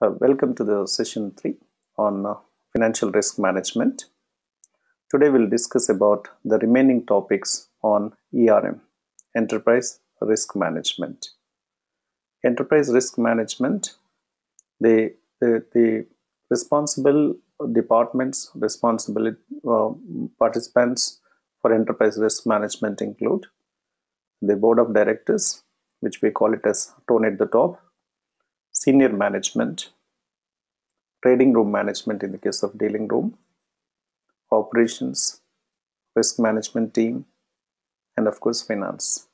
Welcome to the session 3 on financial risk management. Today we'll discuss about the remaining topics on ERM, enterprise risk management. Enterprise risk management, the responsible departments, responsible participants for enterprise risk management include the board of directors, which we call it as tone at the top, senior management, trading room management in the case of dealing room, operations, risk management team, and of course finance.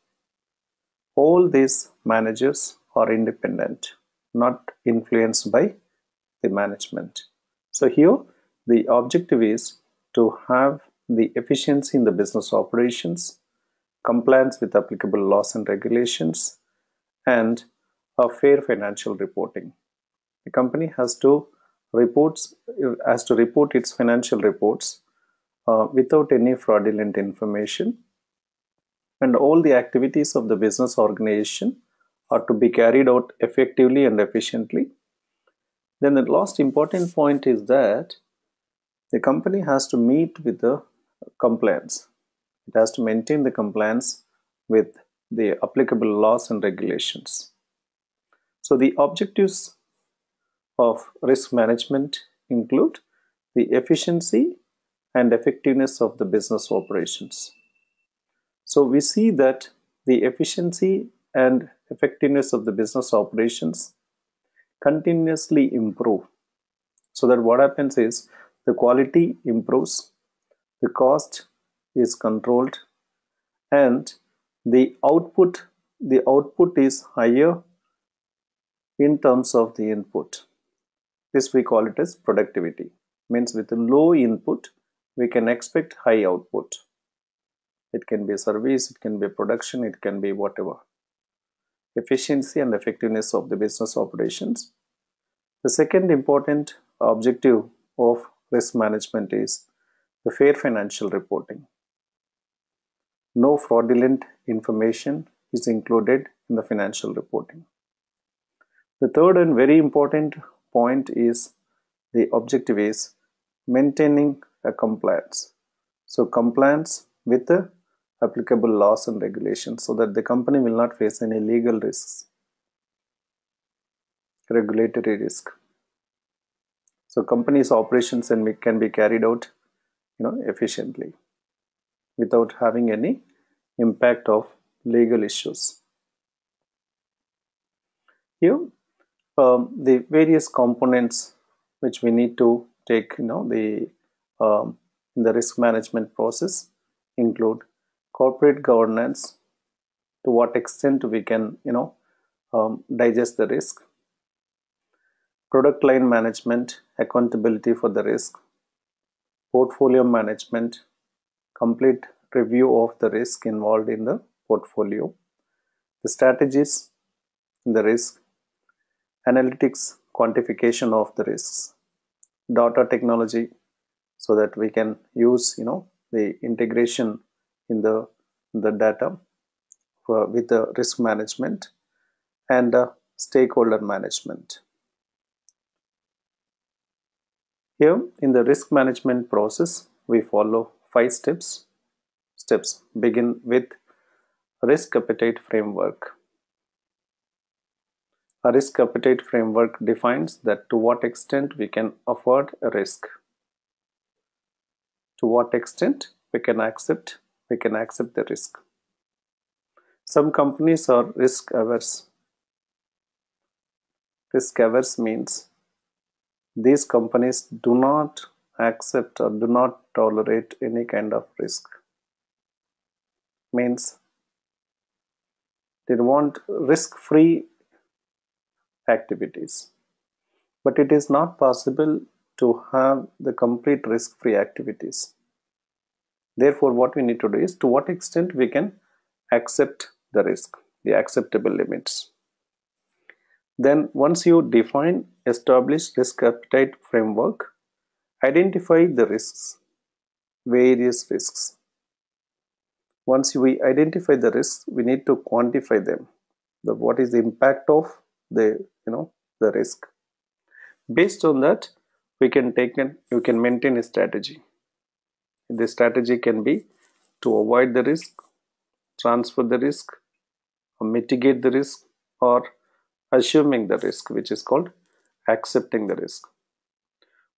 All these managers are independent, not influenced by the management. So here the objective is to have the efficiency in the business operations, compliance with applicable laws and regulations, and a fair financial reporting. The company has to report its financial reports without any fraudulent information, and all the activities of the business organization are to be carried out effectively and efficiently. Then the last important point is that the company has to meet with the compliance. It has to maintain the compliance with the applicable laws and regulations. So the objectives of risk management include the efficiency and effectiveness of the business operations. So we see that the efficiency and effectiveness of the business operations continuously improve. So that what happens is the quality improves, the cost is controlled, and the output is higher in terms of the input. This we call it as productivity. Means with a low input we can expect high output. It can be a service, it can be a production, it can be whatever. Efficiency and effectiveness of the business operations. The second important objective of risk management is the fair financial reporting. No fraudulent information is included in the financial reporting. The third and very important point is the objective is maintaining a compliance. So compliance with the applicable laws and regulations, so that the company will not face any legal risks, regulatory risk. So company's operations can be carried out, efficiently without having any impact of legal issues. Here, the various components which we need to take in the risk management process include corporate governance, to what extent we can digest the risk, product line management, accountability for the risk, portfolio management, complete review of the risk involved in the portfolio, the strategies in the risk, analytics, quantification of the risks, data technology, so that we can use the integration in the data with the risk management, and stakeholder management. Here in the risk management process we follow 5 steps. Steps begin with risk appetite framework. A risk appetite framework defines that to what extent we can afford a risk, to what extent we can accept the risk. Some companies are risk averse. Risk averse means these companies do not accept or do not tolerate any kind of risk. Means they want risk-free activities, but it is not possible to have the complete risk-free activities. Therefore, what we need to do is to what extent we can accept the risk, the acceptable limits. Then once you define, establish risk appetite framework, identify the risks, various risks. Once we identify the risks, we need to quantify them. What is the impact of the risk, Based on that, we can take and you can maintain a strategy. The strategy can be to avoid the risk, transfer the risk, or mitigate the risk, or assuming the risk, which is called accepting the risk.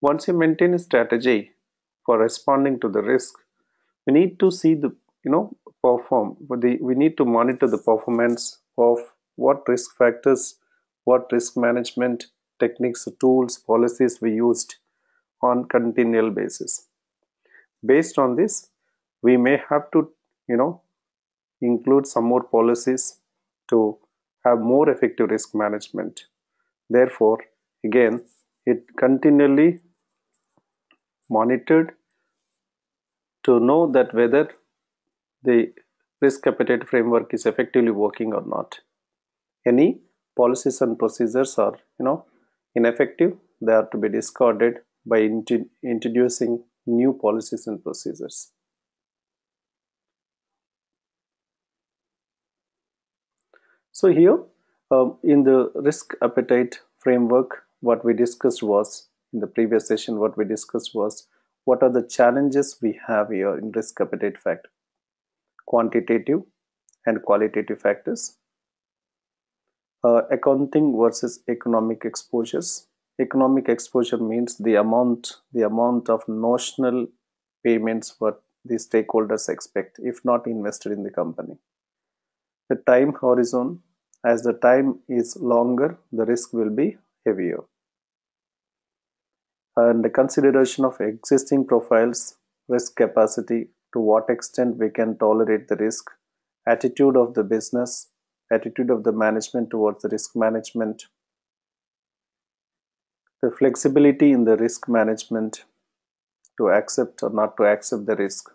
Once you maintain a strategy for responding to the risk, we need to see the we need to monitor the performance of what risk factors, what risk management techniques, tools, policies we used on continual basis. Based on this, we may have to include some more policies to have more effective risk management. Therefore, again, it continually monitored to know that whether the risk appetite framework is effectively working or not. Any policies and procedures are ineffective, they are to be discarded by introducing new policies and procedures. So here in the risk appetite framework, what we discussed was, in the previous session, what we discussed was what are the challenges we have here in risk appetite factor, quantitative and qualitative factors, accounting versus economic exposures. Economic exposure means the amount of notional payments what the stakeholders expect if not invested in the company. The time horizon, as the time is longer, the risk will be heavier. And the consideration of existing profiles, risk capacity, to what extent we can tolerate the risk, attitude of the business, attitude of the management towards the risk management, the flexibility in the risk management to accept or not to accept the risk.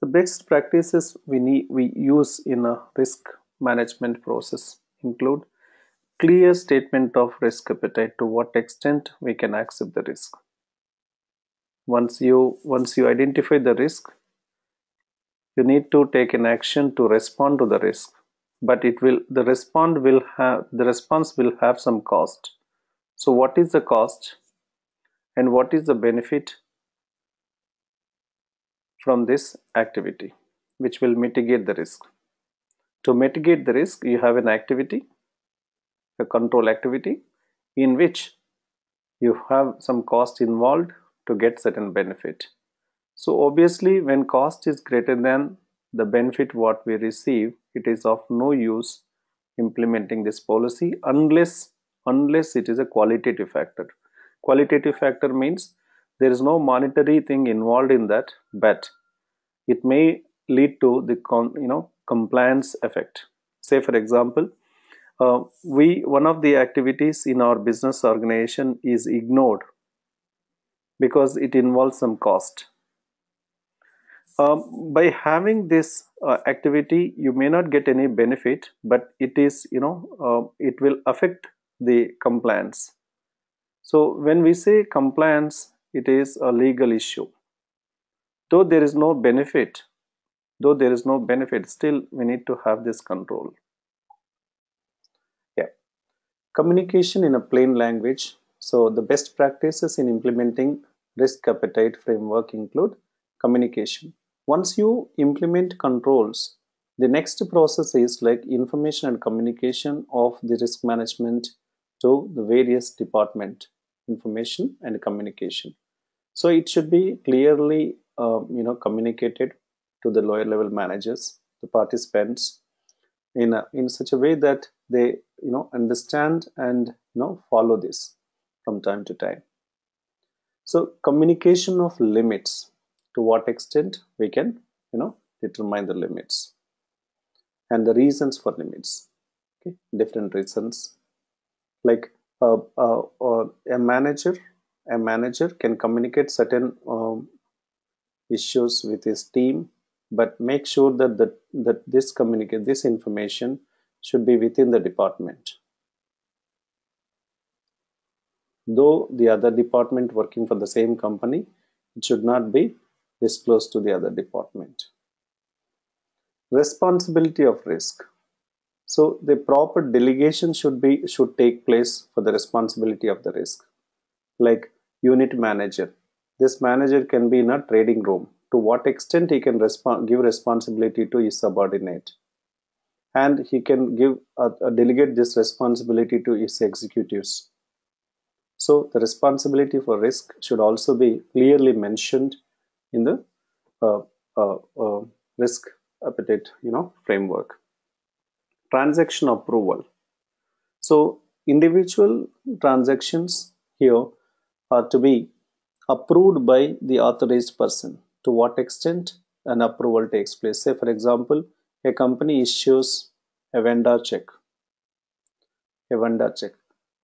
The best practices we use in a risk management process include clear statement of risk appetite, to what extent we can accept the risk. Once you identify the risk, you need to take an action to respond to the risk, but the response will have some cost. So what is the cost and what is the benefit from this activity which will mitigate the risk? To mitigate the risk, you have an activity, a control activity, in which you have some cost involved to get certain benefit. So obviously, when cost is greater than the benefit what we receive, it is of no use implementing this policy unless it is a qualitative factor. Qualitative factor means there is no monetary thing involved in that, but it may lead to the compliance effect. Say for example, one of the activities in our business organization is ignored because it involves some cost. By having this activity, you may not get any benefit, but it is it will affect the compliance. So when we say compliance, it is a legal issue. Though there is no benefit, still we need to have this control. Communication in a plain language. So the best practices in implementing risk appetite framework include communication. Once you implement controls, the next process is like information and communication of the risk management to the various department, information and communication. So it should be clearly communicated to the lower level managers, the participants, in such a way that they understand and follow this from time to time. So communication of limits, to what extent we can determine the limits and the reasons for limits. Okay, different reasons, like a manager can communicate certain issues with his team, but make sure that this information should be within the department, though the other department working for the same company, it should not be disclosed to the other department. Responsibility of risk. So the proper delegation should take place for the responsibility of the risk. Like unit manager, this manager can be in a trading room. To what extent he can give responsibility to his subordinate, and he can give delegate this responsibility to his executives. So the responsibility for risk should also be clearly mentioned in the risk appetite, framework. Transaction approval. So individual transactions here are to be approved by the authorized person. To what extent an approval takes place? Say, for example, a company issues a vendor check.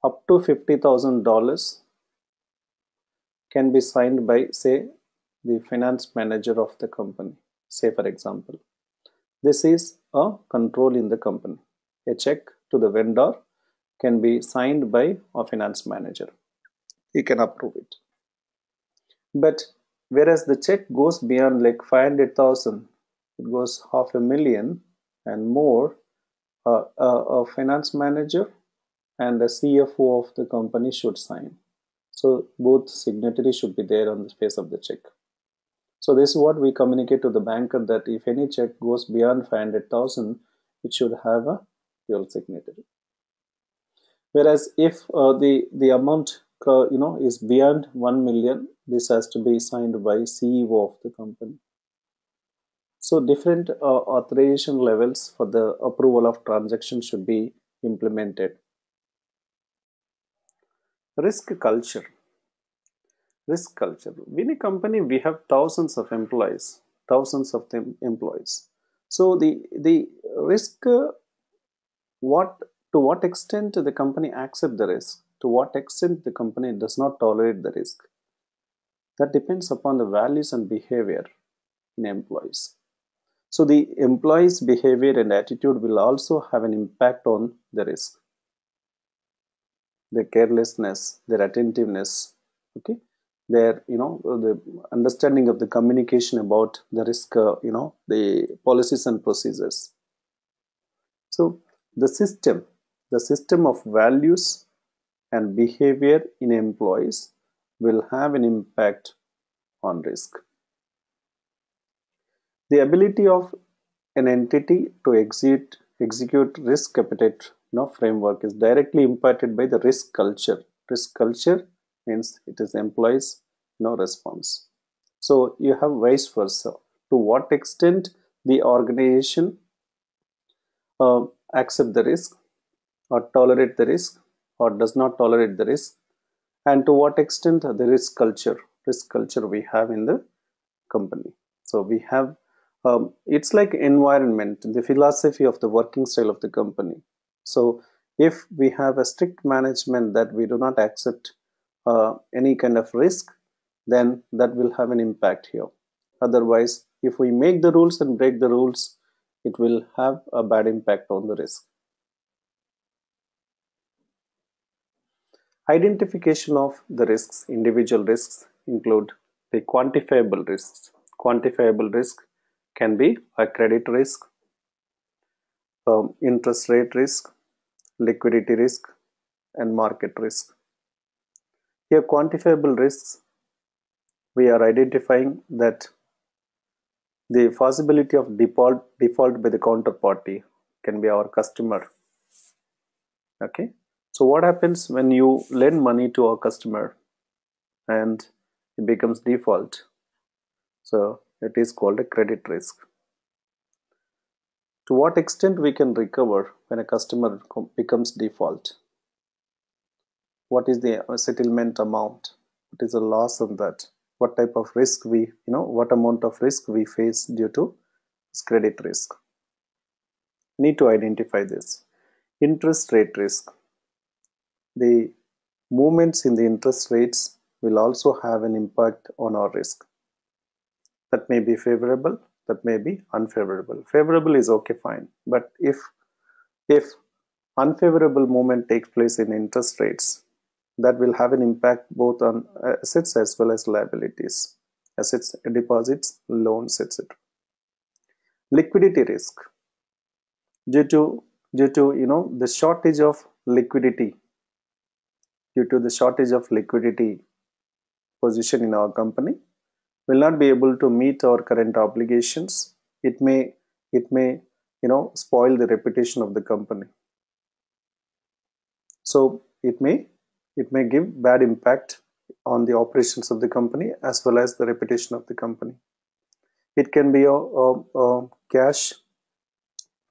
Up to $50,000 can be signed by, say, the finance manager of the company. Say, for example, this is a control in the company. A check to the vendor can be signed by a finance manager. He can approve it. But whereas the check goes beyond like 500,000, it goes $500,000 and more, a finance manager and the CFO of the company should sign. So both signatories should be there on the face of the check. So this is what we communicate to the banker, that if any check goes beyond 500,000, it should have a dual signatory. Whereas if the amount is beyond 1 million, this has to be signed by CEO of the company. So different authorization levels for the approval of transactions should be implemented. Risk culture. Risk culture. In a company, we have thousands of employees, So the risk, to what extent the company accepts the risk, to what extent the company does not tolerate the risk, that depends upon the values and behavior in employees. So the employees' behavior and attitude will also have an impact on the risk. Their carelessness, their attentiveness, okay, their the understanding of the communication about the risk, the policies and procedures. So the system of values and behavior in employees will have an impact on risk. The ability of an entity to execute risk appetite framework is directly impacted by the risk culture. Risk culture means it is employees' response. So you have vice versa. To what extent the organization accept the risk or tolerate the risk or does not tolerate the risk, and to what extent the risk culture we have in the company. So we have, it's like environment, the philosophy of the working style of the company. So if we have a strict management that we do not accept any kind of risk, then that will have an impact here. Otherwise, if we make the rules and break the rules, it will have a bad impact on the risk. Identification of the risks. Individual risks include the quantifiable risks. Quantifiable risk can be a credit risk, interest rate risk, liquidity risk, and market risk. Here, quantifiable risks, we are identifying that the possibility of default by the counterparty, can be our customer. Okay. So what happens when you lend money to a customer and it becomes default? So it is called a credit risk. To what extent we can recover when a customer becomes default? What is the settlement amount? What is the loss on that? What type of risk we, what amount of risk we face due to this credit risk? Need to identify this. Interest rate risk. The movements in the interest rates will also have an impact on our risk. That may be favorable, that may be unfavorable. Favorable is okay, fine. But if unfavorable movement takes place in interest rates, that will have an impact both on assets as well as liabilities. Assets, deposits, loans, etc. Liquidity risk. Due to due to the shortage of liquidity, position in our company, will not be able to meet our current obligations. It may spoil the reputation of the company. So it may give bad impact on the operations of the company as well as the reputation of the company. It can be a cash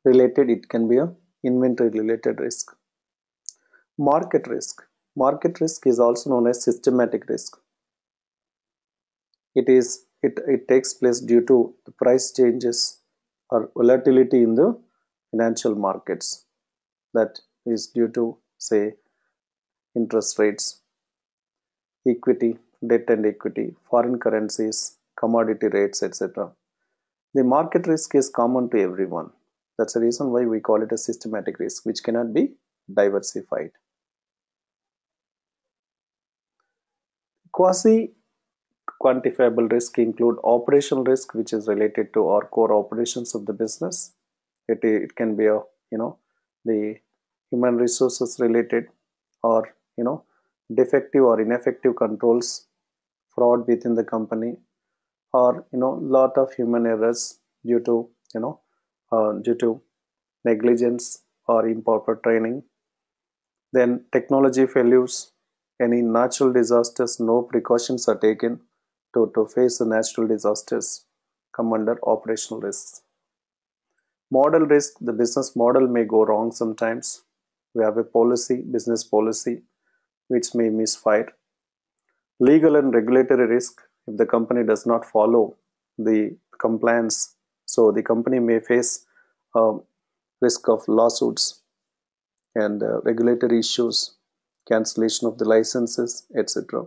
related, it can be a inventory related risk. Market risk. Market risk is also known as systematic risk. It takes place due to the price changes or volatility in the financial markets, that is due to say interest rates, equity, debt and equity, foreign currencies, commodity rates, etc. The market risk is common to everyone. That's the reason why we call it a systematic risk, which cannot be diversified. Quasi quantifiable risk include operational risk, which is related to our core operations of the business. It can be a the human resources related, or defective or ineffective controls, fraud within the company, or lot of human errors due to negligence or improper training. Then technology failures, any natural disasters, no precautions are taken to face the natural disasters, come under operational risks. Model risk, the business model may go wrong sometimes. We have a policy, business policy, which may misfire. Legal and regulatory risk, if the company does not follow the compliance, so the company may face risk of lawsuits and regulatory issues, cancellation of the licenses, etc.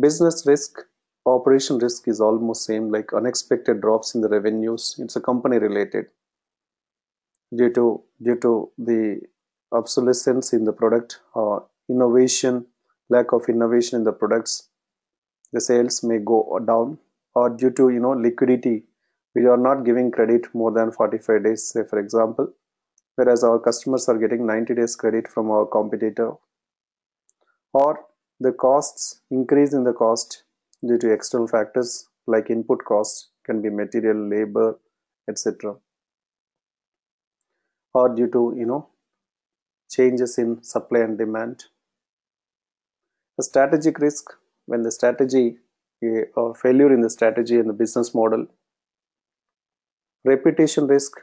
Business risk, operation risk is almost same, like unexpected drops in the revenues. It's a company related, due to the obsolescence in the product, innovation, lack of innovation in the products. The sales may go down, or due to liquidity, we are not giving credit more than 45 days, say for example, whereas our customers are getting 90 days credit from our competitor. Or the costs, increase in the cost due to external factors like input costs, can be material, labor, etc. Or due to changes in supply and demand. A strategic risk, when the strategy, or failure in the strategy and the business model. Reputation risk.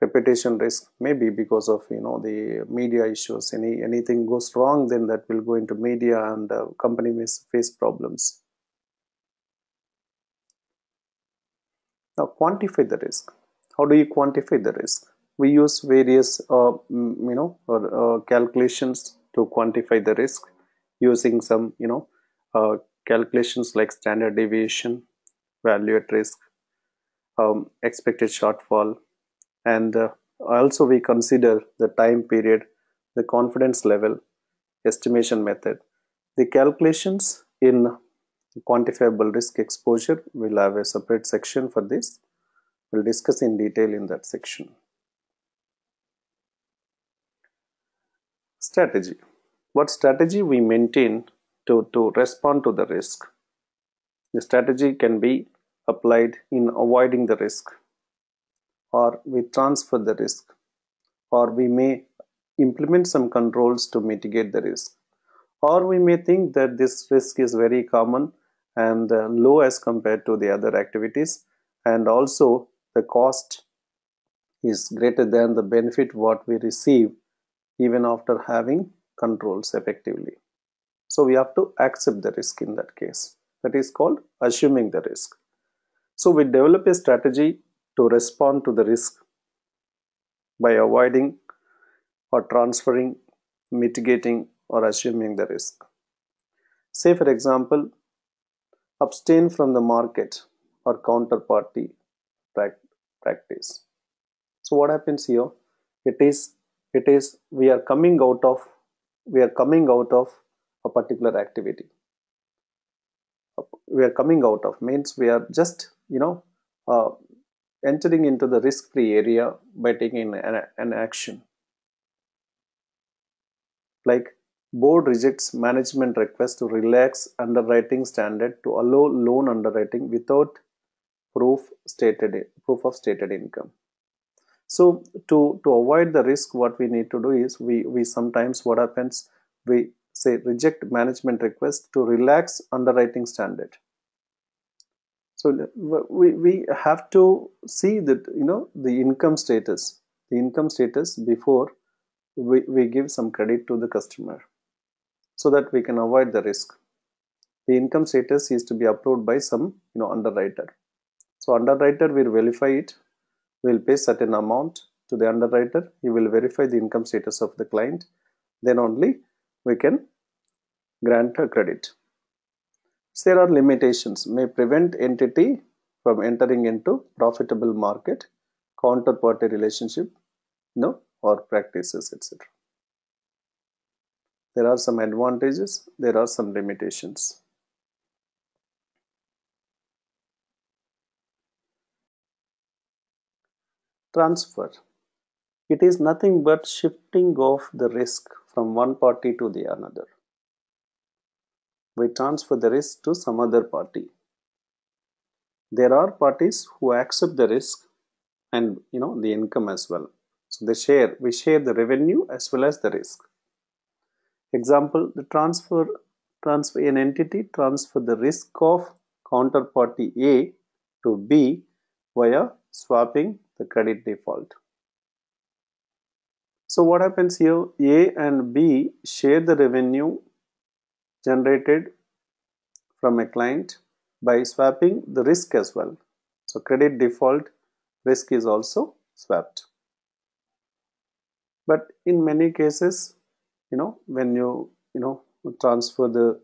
Reputation risk maybe because of the media issues. Anything goes wrong, then that will go into media, and the company may face problems. Now quantify the risk. How do you quantify the risk? We use various calculations to quantify the risk, using some calculations like standard deviation, value at risk, expected shortfall, and also we consider the time period, the confidence level, estimation method. The calculations in quantifiable risk exposure, we'll have a separate section for this. We'll discuss in detail in that section. Strategy. What strategy we maintain to respond to the risk. The strategy can be applied in avoiding the risk, or we transfer the risk, or we may implement some controls to mitigate the risk, or we may think that this risk is very common and low as compared to the other activities, and also the cost is greater than the benefit what we receive even after having controls effectively. So we have to accept the risk in that case. That is called assuming the risk. So we develop a strategy to respond to the risk by avoiding or transferring, mitigating, or assuming the risk. Say for example, abstain from the market or counterparty practice. So what happens here? It is we are coming out of a particular activity. We are coming out of means we are just entering into the risk-free area by taking an action. Like board rejects management request to relax underwriting standard to allow loan underwriting without proof of stated income. So to avoid the risk, what we need to do is we sometimes, what happens, we say reject management request to relax underwriting standard. So we have to see that, you know, the income status before we give some credit to the customer, so that we can avoid the risk. The income status is to be approved by some, you know, underwriter. So underwriter will verify it. We'll pay certain amount to the underwriter. He will verify the income status of the client. Then only we can grant a credit. So there are limitations. May prevent entity from entering into profitable market, counterparty relationship, or practices, etc. There are some advantages. There are some limitations. Transfer. It is nothing but shifting of the risk from one party to the another. We transfer the risk to some other party. There are parties who accept the risk and, you know, the income as well. So we share the revenue as well as the risk. Example, the transfer an entity transfer the risk of counterparty A to B via swapping the credit default. So what happens here? A and B share the revenue generated from a client by swapping the risk as well. So credit default risk is also swapped. But in many cases, you know, when you transfer the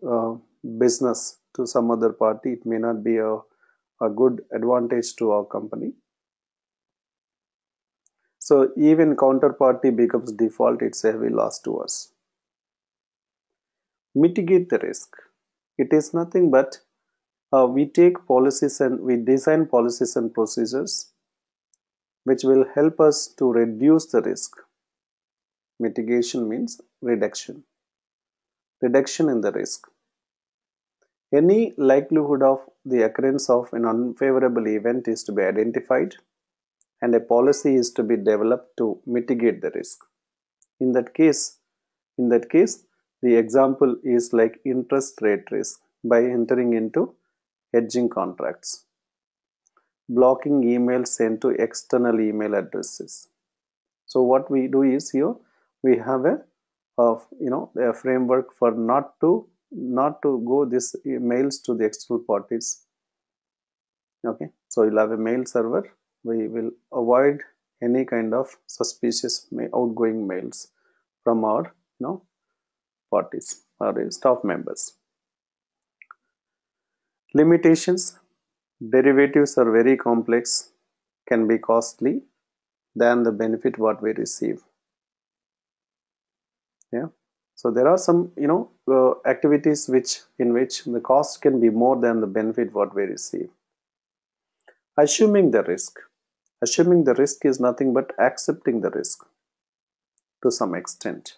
business to some other party, it may not be a good advantage to our company. So even counterparty becomes default, it's a heavy loss to us. Mitigate the risk. It is nothing but we design policies and procedures which will help us to reduce the risk. Mitigation means reduction. Reduction in the risk. Any likelihood of the occurrence of an unfavorable event is to be identified, and a policy is to be developed to mitigate the risk. In that case, the example is like interest rate risk by entering into hedging contracts, blocking emails sent to external email addresses. So what we do is here we have a framework for not to go these emails to the external parties. Okay, so you'll have a mail server. We will avoid any kind of suspicious outgoing mails from our parties or staff members. Limitations. Derivatives are very complex, can be costly than the benefit what we receive. Yeah. So there are some activities in which the cost can be more than the benefit what we receive. Assuming the risk. Assuming the risk is nothing but accepting the risk to some extent.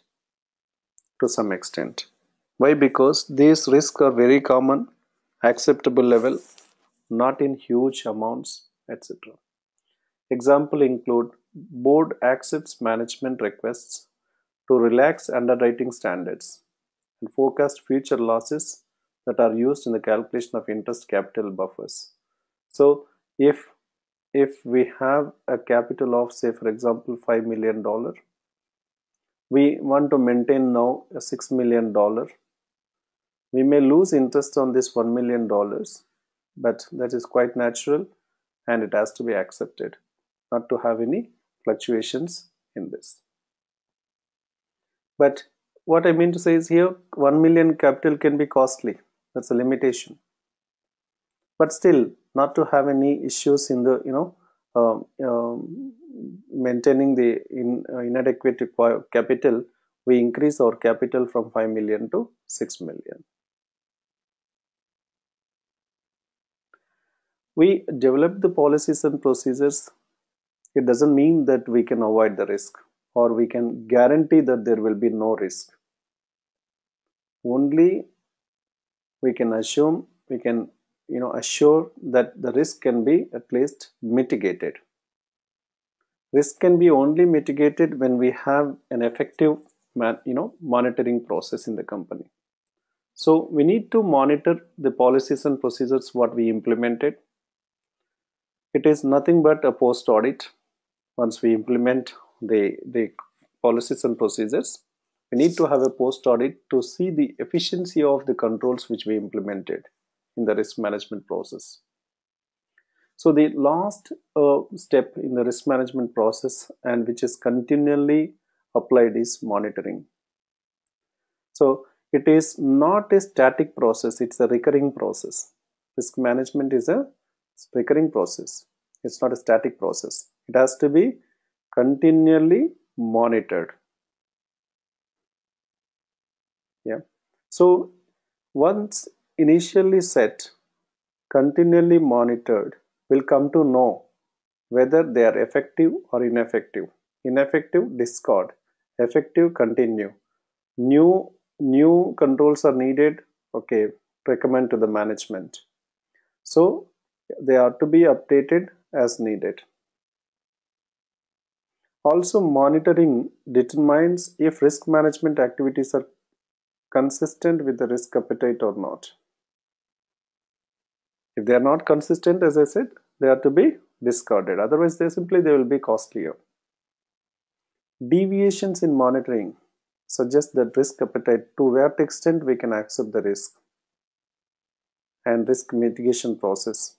Why? Because these risks are very common, acceptable level, not in huge amounts, etc. Example include board accepts management requests to relax underwriting standards and forecast future losses that are used in the calculation of interest capital buffers. So if we have a capital of, say for example, $5 million, we want to maintain now a $6 million. We may lose interest on this $1 million, but that is quite natural, and it has to be accepted, not to have any fluctuations in this. But what I mean to say is here, 1 million capital can be costly. That's a limitation. But still, not to have any issues in the maintaining the inadequate capital, we increase our capital from 5 million to 6 million. we develop the policies and procedures, it doesn't mean that we can avoid the risk or we can guarantee that there will be no risk. Only we can assume, we can assure that the risk can be at least mitigated. Risk can be only mitigated when we have an effective monitoring process in the company. So we need to monitor the policies and procedures what we implemented. It is nothing but a post audit. Once we implement the policies and procedures, we need to have a post audit to see the efficiency of the controls which we implemented in the risk management process. So the last step in the risk management process, and which is continually applied, is monitoring. So it is not a static process, it's a recurring process. Risk management is a recurring process, it's not a static process. It has to be continually monitored. Yeah. So once initially set, continually monitored, will come to know whether they are effective or ineffective. Ineffective, discard. Effective, continue. New controls are needed, okay, recommend to the management. So they are to be updated as needed. Also, monitoring determines if risk management activities are consistent with the risk appetite or not. If they are not consistent, as I said, they are to be discarded, otherwise they will be costlier. Deviations in monitoring suggest that risk appetite, to what extent we can accept the risk, and risk mitigation process.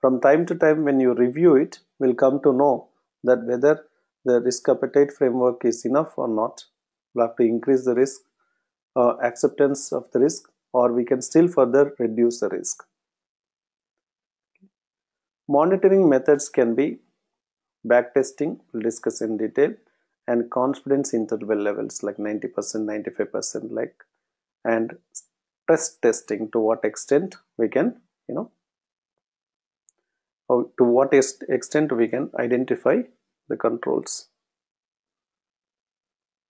From time to time, when you review it, we'll come to know that whether the risk appetite framework is enough or not. We'll have to increase the risk acceptance of the risk, or we can still further reduce the risk. Monitoring methods can be backtesting, we'll discuss in detail, and confidence interval levels like 90%, 95%, and stress testing, to what extent we can, to what extent we can identify the controls.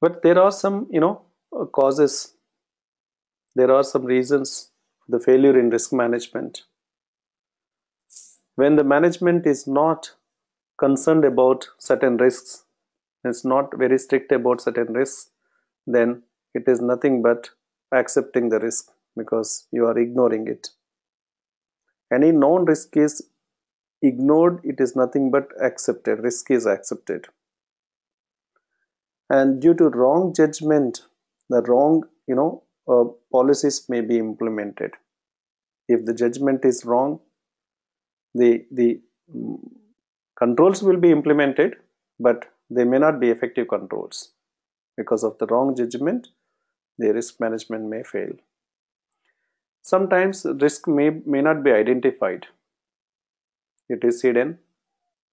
But there are some, causes, there are some reasons for the failure in risk management. When the management is not concerned about certain risks, it's not very strict about certain risks, then it is nothing but accepting the risk because you are ignoring it. Any known risk is ignored, it is nothing but accepted, risk is accepted. And due to wrong judgment, the wrong, policies may be implemented. If the judgment is wrong, the controls will be implemented, but they may not be effective controls. Because of the wrong judgment, the risk management may fail. Sometimes risk may not be identified. It is hidden,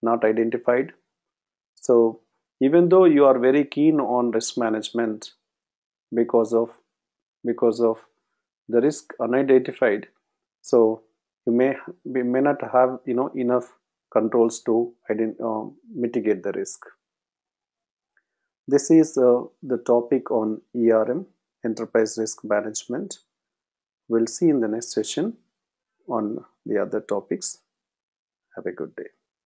not identified. So even though you are very keen on risk management, because of the risk unidentified, so you may not have enough controls to mitigate the risk. This is the topic on ERM, Enterprise Risk Management. We'll see in the next session on the other topics. Have a good day.